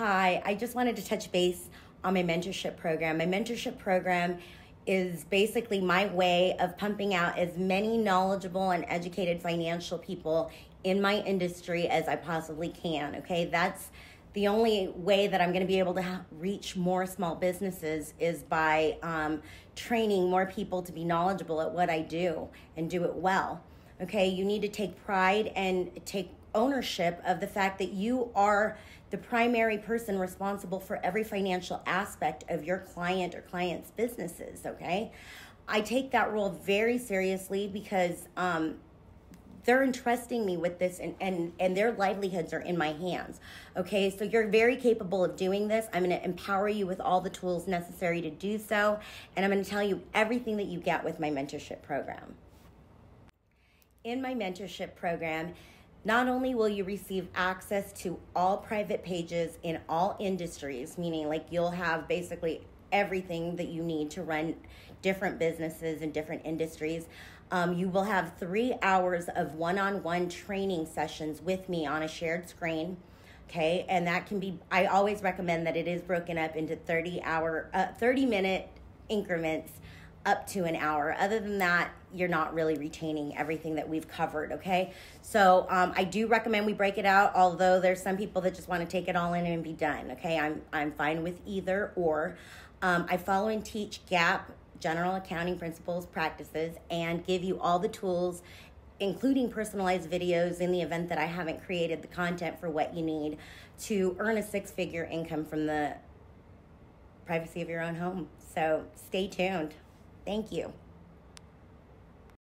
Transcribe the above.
Hi, I just wanted to touch base on my mentorship program. My mentorship program is basically my way of pumping out as many knowledgeable and educated financial people in my industry as I possibly can, okay? That's the only way that I'm going to be able to reach more small businesses is by training more people to be knowledgeable at what I do and do it well, okay? You need to take pride and take ownership of the fact that you are the primary person responsible for every financial aspect of your client or client's businesses, okay? I take that role very seriously because they're entrusting me with this and their livelihoods are in my hands, okay? So you're very capable of doing this. I'm gonna empower you with all the tools necessary to do so, and I'm gonna tell you everything that you get with my mentorship program. In my mentorship program, not only will you receive access to all private pages in all industries, meaning like you'll have basically everything that you need to run different businesses in different industries, you will have 3 hours of one-on-one training sessions with me on a shared screen, okay? And that can be, I always recommend that it is broken up into 30-minute increments up to an hour. Other than that, you're not really retaining everything that we've covered, okay? So I do recommend we break it out, although there's some people that just want to take it all in and be done, okay? I'm fine with either or. I follow and teach GAP, General Accounting Principles, Practices, and give you all the tools, including personalized videos in the event that I haven't created the content for what you need to earn a six-figure income from the privacy of your own home. So stay tuned. Thank you.